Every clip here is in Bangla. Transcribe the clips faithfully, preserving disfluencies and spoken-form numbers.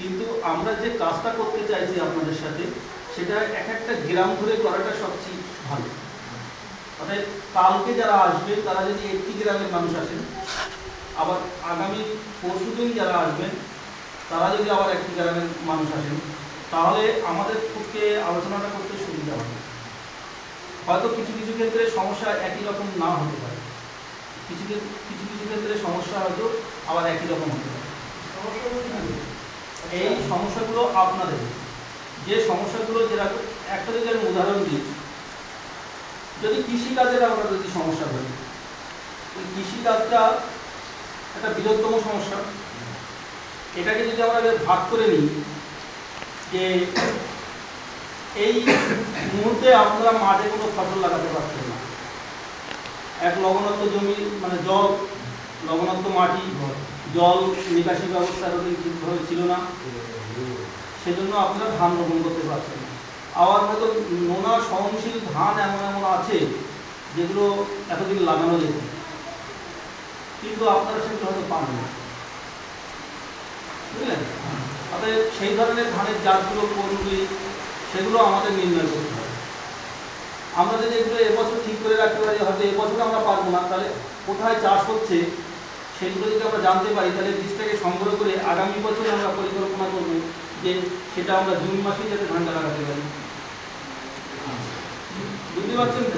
কিন্তু আমরা যে কাজটা করতে চাইছি আপনাদের সাথে সেটা এক একটা গ্রাম ঘুরে করাটা সবচেয়ে ভালো। অর্থাৎ কালকে যারা আসবে তারা যদি একটি গ্রামের মানুষ আসেন, আবার আগামী পরশুদিন যারা আসবেন তারা যদি আবার একটি গ্রামের মানুষ আসেন, তাহলে আমাদের পক্ষে আলোচনাটা করতে সুবিধা হবে। হয়তো কিছু কিছু ক্ষেত্রে সমস্যা একই রকম না হতে পারে, কিছু কিছু কিছু ক্ষেত্রে সমস্যা হয়তো আবার একই রকম হতে পারে। এই সমস্যাগুলো আপনাদের যে সমস্যাগুলো, যেরকম একটা যদি আমি উদাহরণ দিই, যদি কৃষিকাজের আমরা যদি সমস্যা বলি, কৃষিকাজটা একটা বৃহত্তম সমস্যা। এটাকে যদি আমরা ভাগ করে নিই যে এই মুহূর্তে আপনারা মাঠে কোনো ফসল লাগাতে পারছেন না, এক লবণাক্ত জমি মানে জল, লবণাক্ত মাটি, জল নিকাশি ব্যবস্থা ঠিকভাবে ছিল না, সেজন্য আপনারা ধান রোপণ করতে পারছেন না। আবার হয়তো নোনা সহনশীল ধান এমন এমন আছে যেগুলো এতদিন লাগানো যেত, কিন্তু আপনারা সেগুলো হয়তো পান না, বুঝলেন? অতএব সেই ধরনের ধানের জাতগুলো কোনগুলি সেগুলো আমাদের নির্ণয় করতে হবে। আমরা যদি এগুলো এবছর ঠিক করে রাখতে পারি, হয়তো এবছর আমরা পারবো না, তাহলে কোথায় চাষ হচ্ছে সেগুলো যদি আমরা জানতে পারি, তাহলে বীজটাকে সংগ্রহ করে আগামী বছর আমরা পরিকল্পনা করব যে সেটা আমরা জুন মাসে যাতে ধানটা লাগাতে পারি, বুঝতে পারছেন?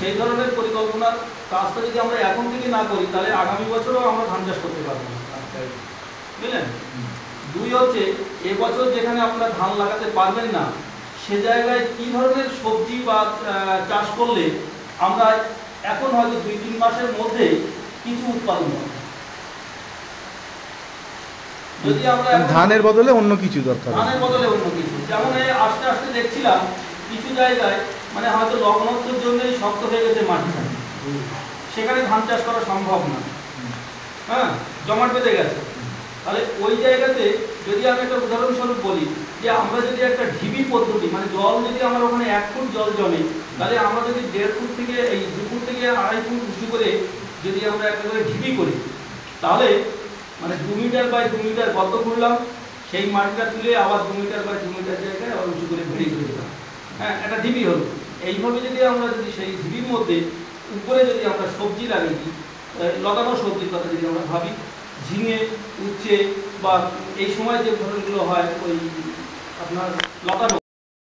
সেই ধরনের পরিকল্পনার কাজটা যদি আমরা এখন থেকে না করি তাহলে আগামী বছরও আমরা ধান চাষ করতে পারবো না, বুঝলেন? দুই হচ্ছে এবছর যেখানে আপনারা ধান লাগাতে পারবেন না সে জায়গায় কি ধরনের সবজি বা চাষ করলে আমরা এখন হয়তো দুই তিন মাসের মধ্যে কিছু উৎপাদন হবে। যদি আমরা ধানের বদলে অন্য কিছু দরকার, ধানের বদলে অন্য কিছু, যেমন আস্তে আস্তে দেখছিলাম কিছু জায়গায় মানে হয়তো লবণাক্তর জন্যই শক্ত হয়ে গেছে মাটি, সেখানে ধান চাষ করা সম্ভব না, হ্যাঁ জমাট বেঁধে গেছে। তাহলে ওই জায়গাতে যদি আমি একটা উদাহরণস্বরূপ বলি যে আমরা যদি একটা ঢিবি পদ্ধতি মানে জল যদি আমার ওখানে এক ফুট জল জমে, তাহলে আমরা যদি দেড় ফুট থেকে এই দু ফুট থেকে আড়াই ফুট উঁচু করে যদি আমরা একেবারে ঢিবি করি, তাহলে মানে দু মিটার বাই দু মিটার গর্ত করলাম, সেই মাটিটা তুলে আবার দু মিটার বাই দু মিটার জায়গায় আবার উঁচু করে ভেড়ি করে দিলাম, হ্যাঁ একটা ঢিবি হলো। এইভাবে যদি আমরা যদি সেই ঢিবির মধ্যে উপরে যদি আমরা সবজি লাগাই, লতানো সবজির কথা যদি আমরা ভাবি, ঝিঙে উচ্ছে বা এই সময় যে ধরনগুলো হয় ওই আপনার লতানো